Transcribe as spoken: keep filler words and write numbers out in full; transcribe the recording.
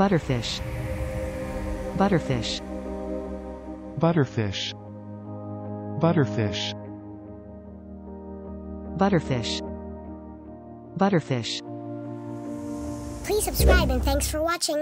Butterfish. Butterfish. Butterfish. Butterfish. Butterfish. Butterfish. Please subscribe and thanks for watching.